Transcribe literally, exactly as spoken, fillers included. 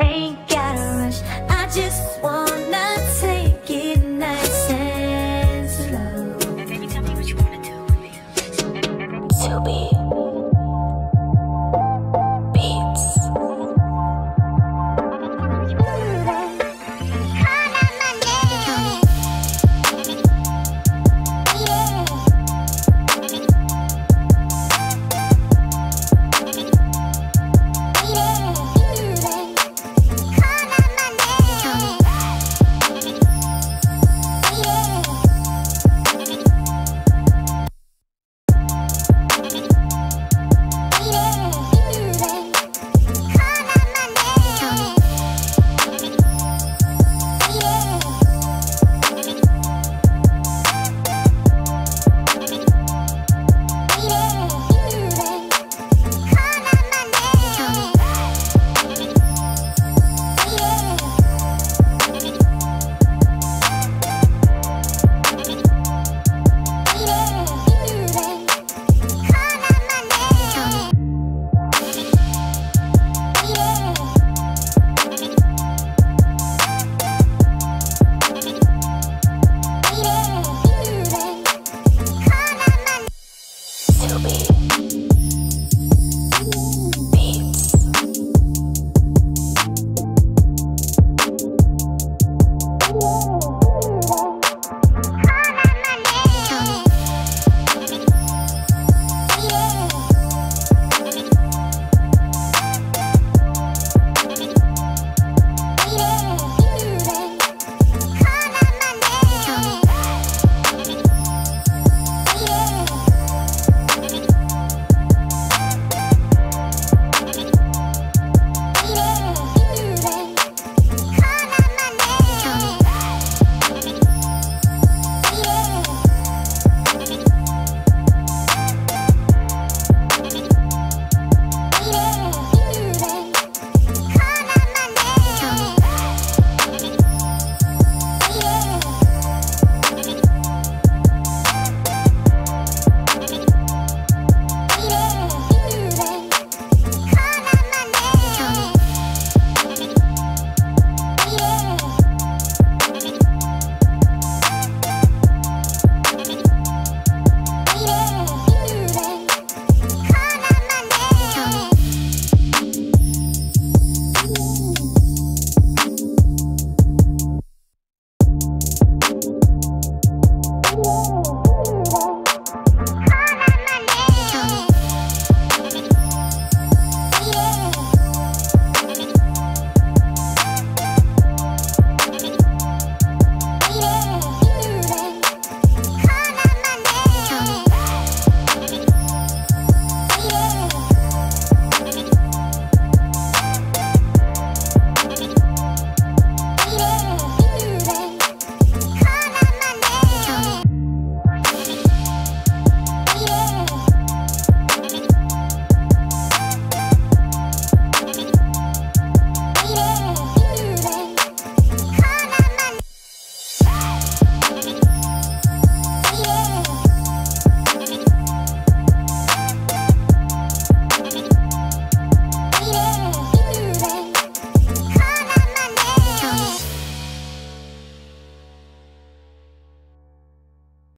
Ain't gotta rush, I just want